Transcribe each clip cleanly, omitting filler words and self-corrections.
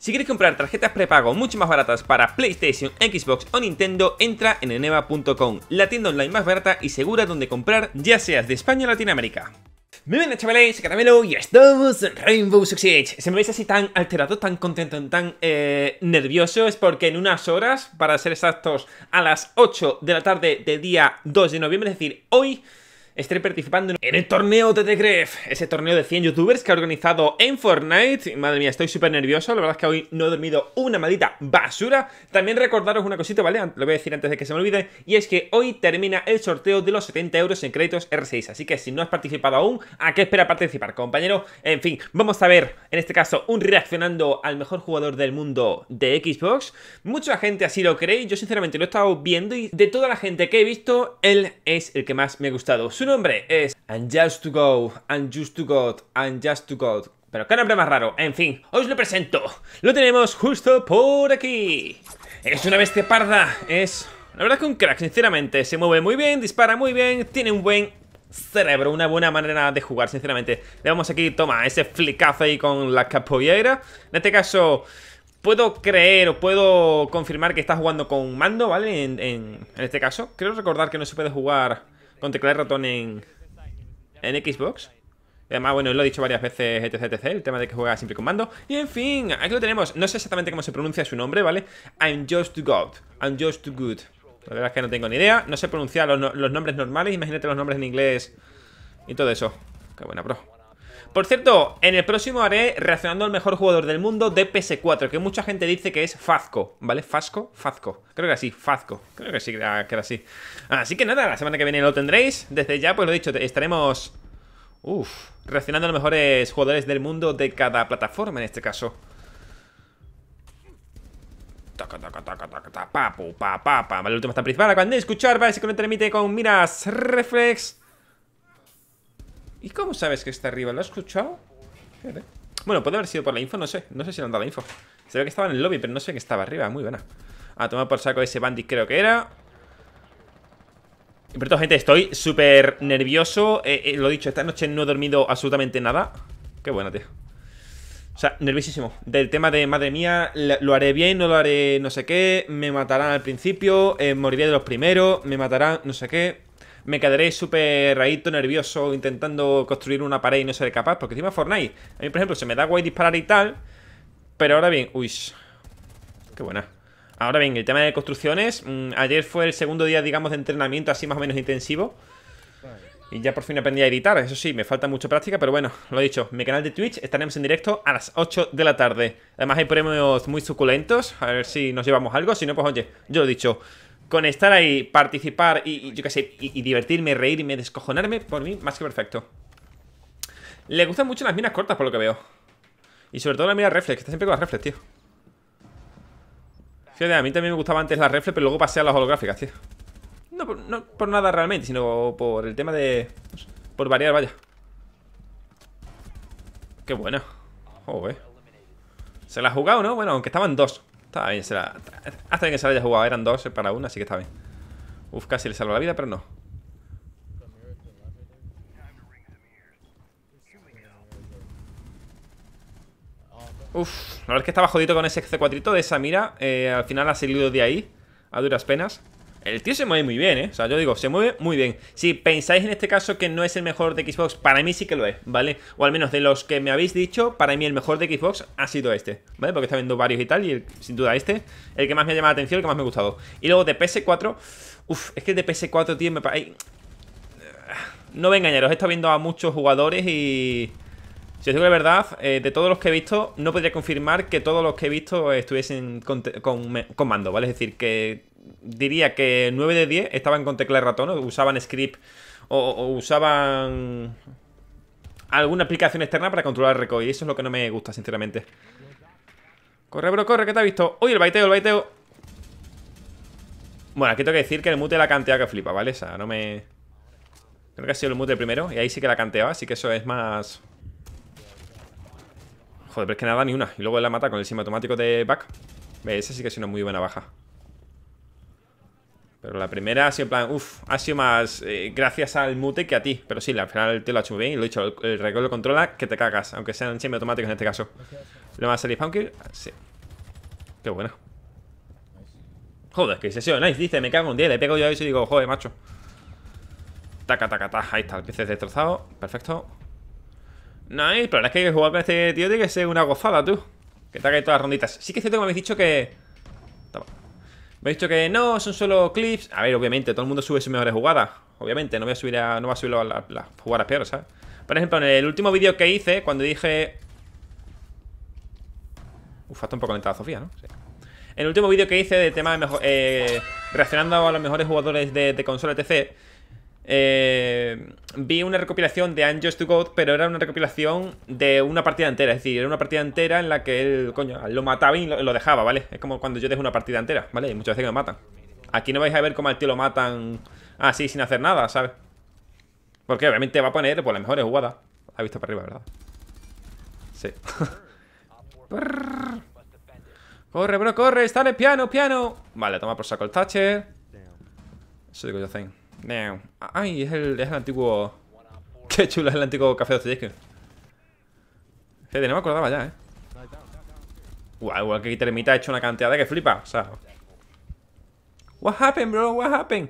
Si quieres comprar tarjetas prepago mucho más baratas para PlayStation, Xbox o Nintendo, entra en eneba.com, la tienda online más barata y segura donde comprar, ya seas de España o Latinoamérica. Muy bien, chavales, soy Caramelo y estamos en Rainbow Six Siege. Si me veis así tan alterado, tan contento, tan nervioso, es porque en unas horas, para ser exactos, a las 8 de la tarde del día 2 de noviembre, es decir, hoy, estaré participando en el torneo de TheGrefg, ese torneo de 100 youtubers que ha organizado en Fortnite. Madre mía, estoy súper nervioso, la verdad es que hoy no he dormido una maldita basura. También recordaros una cosita, ¿vale? Lo voy a decir antes de que se me olvide, y es que hoy termina el sorteo de los 70 € en créditos R6, así que si no has participado aún, ¿a qué espera participar, compañero? En fin, vamos a ver, en este caso, un reaccionando al mejor jugador del mundo de Xbox. Mucha gente así lo cree, yo sinceramente lo he estado viendo y de toda la gente que he visto, él es el que más me ha gustado. Su nombre es ImJustTooGuud, ImJustTooGuud, ImJustTooGud. Pero qué nombre más raro, en fin, os lo presento. Lo tenemos justo por aquí. Es una bestia parda, es la verdad que un crack, sinceramente. Se mueve muy bien, dispara muy bien, tiene un buen cerebro, una buena manera de jugar, sinceramente. Le vamos aquí, toma, ese flicazo ahí con la capoeira. En este caso, puedo creer o puedo confirmar que está jugando con mando, ¿vale? En este caso, creo recordar que no se puede jugar con teclado y ratón en Xbox. Además, bueno, lo he dicho varias veces, etc, el tema de que juega siempre con mando. Y en fin, aquí lo tenemos. No sé exactamente cómo se pronuncia su nombre, ¿vale? ImJustTooGuud, ImJustTooGuud. La verdad es que no tengo ni idea. No sé pronunciar los nombres normales. Imagínate los nombres en inglés y todo eso. Qué buena, bro. Por cierto, en el próximo haré reaccionando al mejor jugador del mundo de PS4, que mucha gente dice que es Fazco, ¿vale? Fazco, Fazco, creo que así, Fazco, creo que sí, que era así. Así que nada, la semana que viene lo tendréis. Desde ya, pues lo dicho, estaremos reaccionando a los mejores jugadores del mundo de cada plataforma en este caso. Papu, papá, vale, el último está principal, acaban de escuchar, vale, se conecta el mite con miras reflex. ¿Y cómo sabes que está arriba? ¿Lo has escuchado? Fíjate. Bueno, puede haber sido por la info, no sé. No sé si le han dado la info. Se ve que estaba en el lobby, pero no sé que estaba arriba. Muy buena. A tomar por saco ese bandit, creo que era. Y por cierto, gente, estoy súper nervioso. Lo dicho, esta noche no he dormido absolutamente nada. Qué buena, tío. O sea, nerviosísimo. Del tema de, madre mía, lo haré bien, no lo haré no sé qué. Me matarán al principio. Moriré de los primeros. Me matarán no sé qué. Me quedaré súper rayito, nervioso, intentando construir una pared y no seré capaz. Porque encima Fortnite, a mí por ejemplo se me da guay disparar y tal. Pero ahora bien, uy, qué buena. Ahora bien, el tema de construcciones, ayer fue el segundo día, digamos, de entrenamiento así más o menos intensivo. Y ya por fin aprendí a editar, eso sí, me falta mucha práctica. Pero bueno, lo he dicho, mi canal de Twitch estaremos en directo a las 8 de la tarde. Además hay premios muy suculentos, a ver si nos llevamos algo. Si no, pues oye, yo lo he dicho, con estar ahí, participar y yo qué sé, y divertirme, reírme, descojonarme, por mí, más que perfecto. Le gustan mucho las minas cortas, por lo que veo. Y sobre todo la mira reflex, que está siempre con las reflex, tío. Fíjate, a mí también me gustaba antes las reflex, pero luego pasé a las holográficas, tío. No por nada realmente, sino por el tema de... por variar, vaya. Qué buena. Joder. ¿Se la ha jugado, no? Bueno, aunque estaban dos. Estaba bien, hasta bien que se la haya jugado. Eran dos para una, así que está bien. Uf, casi le salvó la vida, pero no. Uf, la verdad es que estaba jodido con ese C4 de esa mira. Al final ha salido de ahí, a duras penas. El tío se mueve muy bien, ¿eh? O sea, yo digo, se mueve muy bien. Si pensáis en este caso que no es el mejor de Xbox, para mí sí que lo es, ¿vale? O al menos de los que me habéis dicho, para mí el mejor de Xbox ha sido este, ¿vale? Porque está viendo varios y tal, y sin duda este, el que más me ha llamado la atención, el que más me ha gustado. Y luego de PS4, uff, es que el de PS4, tío, me parece... No voy a engañaros, he estado viendo a muchos jugadores y... Si os digo la verdad, de todos los que he visto, no podría confirmar que todos los que he visto estuviesen con mando, ¿vale? Es decir, que... diría que 9 de 10 estaban con tecla de ratón, o usaban script o usaban alguna aplicación externa para controlar el recoil. Y eso es lo que no me gusta, sinceramente. Corre, bro, corre, que te ha visto. Uy, el baiteo, el baiteo. Bueno, aquí tengo que decir que el mute la cantea que flipa, ¿vale? O sea, no me... Creo que ha sido el mute primero, y ahí sí que la canteaba, así que eso es más... Joder, pero es que nada, ni una. Y luego la mata con el semiautomático de back. Esa sí que es una muy buena baja. Pero la primera ha sido en plan, uff, ha sido más gracias al mute que a ti. Pero sí, al final el tío lo ha hecho muy bien y lo he dicho, el recoil lo controla que te cagas, aunque sean semiautomáticos en este caso. ¿Le va a salir Punker? Sí. Qué buena. Joder, que se ha sido nice. Dice, me cago en 10. Le pego yo a eso y digo, joder, macho. Taca, taca, taca. Ahí está, el PC destrozado. Perfecto. Nice, pero la verdad es que hay que jugar con este tío. Tiene que ser una gozada, tú. Que te ha caído todas las ronditas. Sí que es cierto que me habéis dicho que... Toma. Me habéis dicho que no, son solo clips. A ver, obviamente, todo el mundo sube sus mejores jugadas. Obviamente, no voy a subir a, no va a subir las jugadas peores, ¿sabes? Por ejemplo, en el último vídeo que hice, cuando dije... Uf, está un poco lenta la Sofía, ¿no? Sí. En el último vídeo que hice de tema de mejor, reaccionando a los mejores jugadores de consola etc, vi una recopilación de ImJustTooGuud, pero era una recopilación de una partida entera. Es decir, era una partida entera en la que él, coño, lo mataba y lo dejaba, ¿vale? Es como cuando yo dejo una partida entera, ¿vale? Y muchas veces que me matan. Aquí no vais a ver cómo al tío lo matan así, sin hacer nada, ¿sabes? Porque obviamente va a poner, pues, las mejores jugadas. Ha visto para arriba, ¿verdad? Sí. Corre, bro, corre, está en el piano, piano. Vale, toma por saco el Thatcher. Eso digo yo, Zen. Ay, es el antiguo. Qué chulo es el antiguo café de Ocean. Fede, no me acordaba ya, eh. Guau, igual que Termita ha hecho una cantidad de que flipa. O sea, what happened, bro, what happened.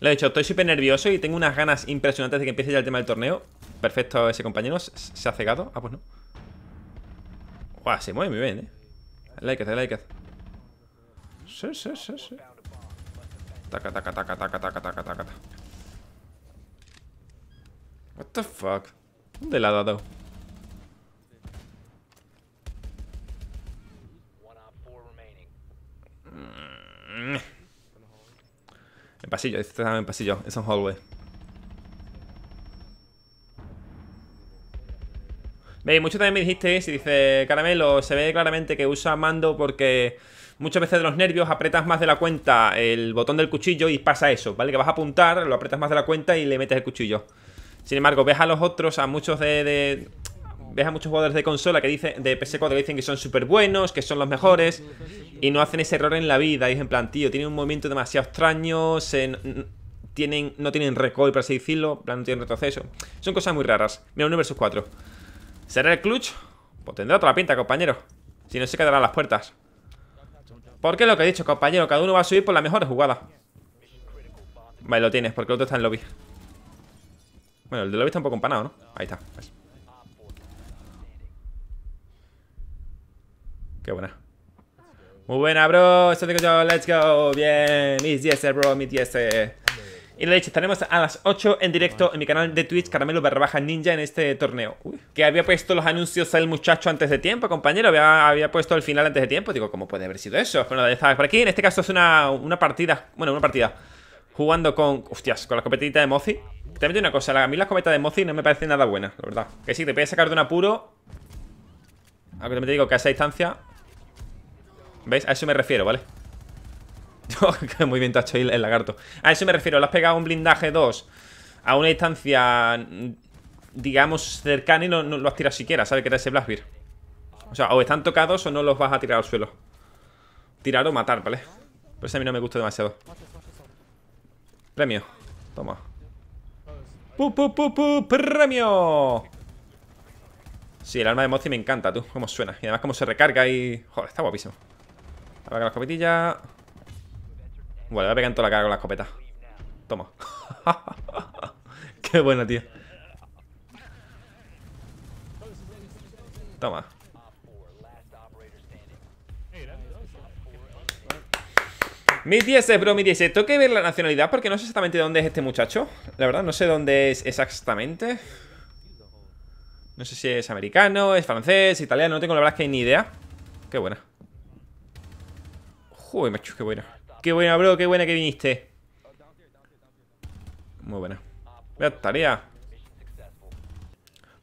Lo he dicho, estoy súper nervioso y tengo unas ganas impresionantes de que empiece ya el tema del torneo. Perfecto, ese compañero. ¿Se ha cegado? Ah, pues no. Guau, se mueve muy bien, eh. Like it, like it. Sí, sí, sí, sí. Taca, taca, taca, taca, taca, taca, taca. What the fuck. ¿Dónde la ha dado? En pasillo, este está en pasillo. Es un hallway. Veis, mucho también me dijiste, si dice Caramelo, se ve claramente que usa mando porque muchas veces de los nervios apretas más de la cuenta el botón del cuchillo y pasa eso, ¿vale? Que vas a apuntar, lo apretas más de la cuenta y le metes el cuchillo. Sin embargo, ves a los otros, a muchos ves a muchos jugadores de consola que dicen, de PS4, que dicen que son súper buenos, que son los mejores y no hacen ese error en la vida. Dicen, en plan, tío, tienen un movimiento demasiado extraño, no tienen recoil, por así decirlo, no tienen retroceso. Son cosas muy raras. Mira, 1 versus 4. ¿Será el clutch? Pues tendrá toda la pinta, compañero. Si no, se quedarán las puertas. Porque lo que he dicho, compañero, cada uno va a subir por las mejores jugadas. Vale, lo tienes, porque el otro está en lobby. Bueno, el de lobby está un poco empanado, ¿no? Ahí está, pues. Qué buena. Muy buena, bro. Esto digo yo, let's go. Bien, mis 10, bro, mis 10. Y lo he dicho, estaremos a las 8 en directo en mi canal de Twitch, Caramelo Barrabaja Ninja, en este torneo. Uy, que había puesto los anuncios al muchacho antes de tiempo, compañero. Había puesto el final antes de tiempo. Digo, ¿cómo puede haber sido eso? Bueno, ya estabas por aquí. En este caso es una partida. Bueno, una partida. Jugando con. Hostias, con la escopetita de Mozi. También digo una cosa, a mí la escopeta de Mozi no me parece nada buena, la verdad. Que sí, te puedes sacar de un apuro. Aunque también te digo que a esa distancia. ¿Veis? A eso me refiero, ¿vale? Muy bien te ha hecho el lagarto. A eso me refiero, le has pegado un blindaje 2 a una distancia, digamos, cercana y no lo has tirado siquiera, ¿sabes? Que era ese Blackbeard. O sea, o están tocados o no los vas a tirar al suelo. Tirar o matar, ¿vale? Por eso a mí no me gusta demasiado. Premio. Toma. ¡Pu, pu, pu, pu! ¡Premio! Sí, el arma de Mozi me encanta, tú. Cómo suena. Y además cómo se recarga y... Joder, está guapísimo. A ver, la escopetilla... Vale, va pegando toda la cara con la escopeta. Toma. Qué bueno, tío. Toma. Mis 10, bro, mis 10. Tengo que ver la nacionalidad porque no sé exactamente dónde es este muchacho. La verdad, no sé dónde es exactamente. No sé si es americano, es francés, italiano. No tengo la verdad que ni idea. Qué buena. Joder, macho, qué buena. Qué buena, bro, qué buena que viniste. Muy buena. Vea tarea.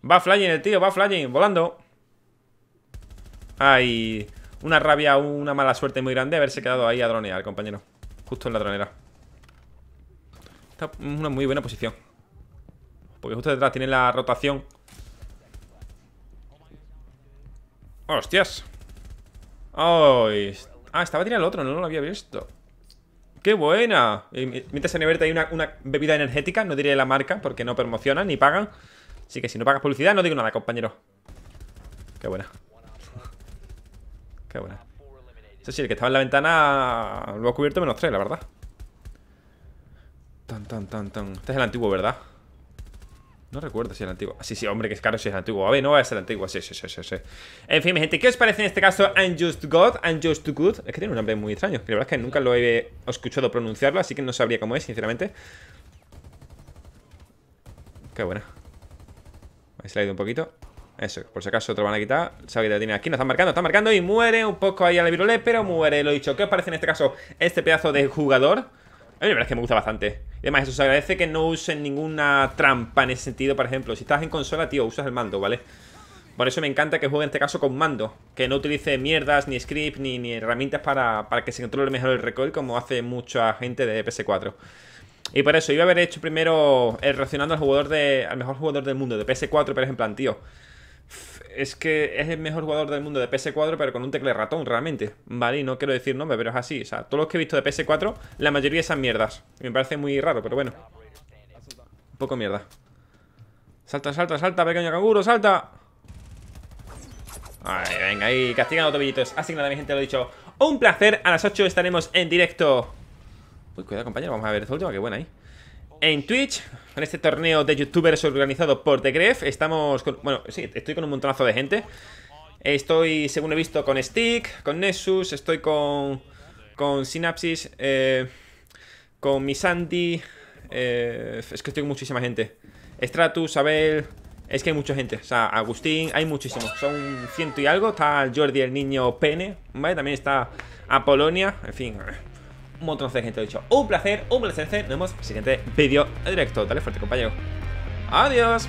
Va flying el tío, va flying, volando. Ay, una rabia, una mala suerte muy grande haberse quedado ahí a dronear, compañero. Justo en la dronera. Está en una muy buena posición. Porque justo detrás tiene la rotación. ¡Hostias! ¡Ay! Ah, estaba tirando el otro, no lo había visto. ¡Qué buena! Y mientras en Everta hay una bebida energética. No diré la marca porque no promocionan ni pagan. Así que si no pagas publicidad no digo nada, compañero. ¡Qué buena! ¡Qué buena! Sí, el que estaba en la ventana lo ha cubierto menos 3, la verdad. Tan. Este es el antiguo, ¿verdad? No recuerdo si es el antiguo. Sí, hombre, que es caro si es el antiguo. A ver, no va a ser el antiguo. Sí. En fin, mi gente, ¿qué os parece en este caso ImJustTooGuud? Es que tiene un nombre muy extraño. La verdad es que nunca lo he escuchado pronunciarlo, así que no sabría cómo es, sinceramente. Qué buena. Ahí se le ha ido un poquito. Eso, por si acaso otro van a quitar. Sabe que tiene aquí, nos están marcando. Y muere un poco ahí al virulé, pero muere. Lo dicho, ¿qué os parece en este caso este pedazo de jugador? A mí la verdad es que me gusta bastante. Y además eso se agradece que no usen ninguna trampa en ese sentido. Por ejemplo, si estás en consola, tío, usas el mando, ¿vale? Por eso me encanta que juegue en este caso con mando, que no utilice mierdas, ni script, ni herramientas para que se controle mejor el recoil, como hace mucha gente de PS4. Y por eso iba a haber hecho primero reaccionando al mejor jugador del mundo, de PS4, por ejemplo, tío. Es que es el mejor jugador del mundo de PS4, pero con un teclado ratón, realmente, ¿vale? Y no quiero decir nombre, pero es así. O sea, todos los que he visto de PS4, la mayoría esas mierdas. Me parece muy raro, pero bueno. Un poco mierda. Salta, pequeño canguro, salta. Ay, venga, ahí, castigan los tobillitos. Así que nada, mi gente, lo he dicho. Un placer, a las 8 estaremos en directo. Uy, cuidado, compañero, vamos a ver esta última, qué buena ahí. En Twitch, en este torneo de youtubers organizado por TheGrefg. Estamos con... Bueno, sí, estoy con un montonazo de gente. Estoy, según he visto, con Stick, con Nexus, estoy con Synapsis, con Misandi, es que estoy con muchísima gente. Stratus, Abel... Es que hay mucha gente, o sea, Agustín, hay muchísimos. Son 100 y algo, está Jordi el niño Pene, ¿vale? También está Apolonia, en fin... Un montón de gente, lo he dicho. Un placer. Nos vemos en el siguiente vídeo directo. Dale fuerte, compañero. Adiós.